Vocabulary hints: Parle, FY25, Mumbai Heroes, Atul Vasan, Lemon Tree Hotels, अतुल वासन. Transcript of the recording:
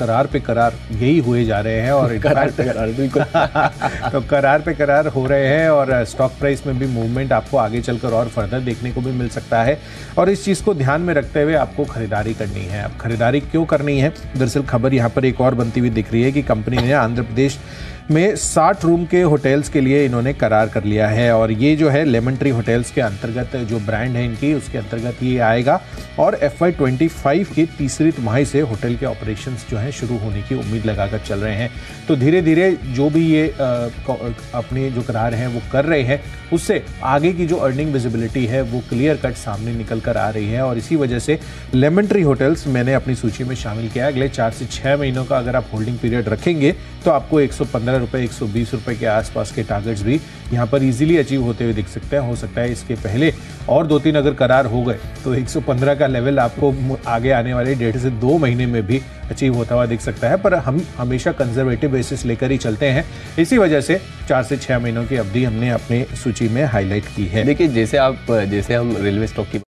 करार पे करार यही हुए जा रहे हैं और करार पे करार हो रहे हैं और स्टॉक प्राइस में भी मूवमेंट आपको आगे चलकर और फर्दर देखने को भी मिल सकता है। और इस चीज़ को ध्यान में रखते हुए आपको खरीदारी करनी है। अब खरीदारी क्यों करनी है, दरअसल खबर यहाँ पर एक और बनती हुई दिख रही है कि कंपनी ने आंध्र प्रदेश में 60 रूम के होटल्स के लिए इन्होंने करार कर लिया है और ये जो है लेमन ट्री होटल्स के अंतर्गत जो ब्रांड है इनकी, उसके अंतर्गत ये आएगा और FY25 की तीसरी तिमाही से होटल के ऑपरेशंस जो हैं शुरू होने की उम्मीद लगाकर चल रहे हैं। तो धीरे धीरे जो भी ये अपने जो करार हैं वो कर रहे हैं, उससे आगे की जो अर्निंग विजिबिलिटी है वो क्लियर कट सामने निकल कर आ रही है और इसी वजह से लेमन ट्री होटल्स मैंने अपनी सूची में शामिल किया। अगले 4 से 6 महीनों का अगर आप होल्डिंग पीरियड रखेंगे तो आपको 115 रुपये 120 रुपये के आसपास के टारगेट्स भी यहाँ पर इजीली अचीव होते हुए दिख सकते हैं। हो सकता है इसके पहले और 2-3 अगर करार हो गए तो 115 का लेवल आपको आगे आने वाले 1.5 से 2 महीने में भी अचीव होता हुआ दिख सकता है। पर हम हमेशा कंजर्वेटिव बेसिस लेकर ही चलते हैं, इसी वजह से 4 से 6 महीनों की अवधि हमने अपने सूची में हाईलाइट की है। देखिए जैसे हम रेलवे स्टॉक की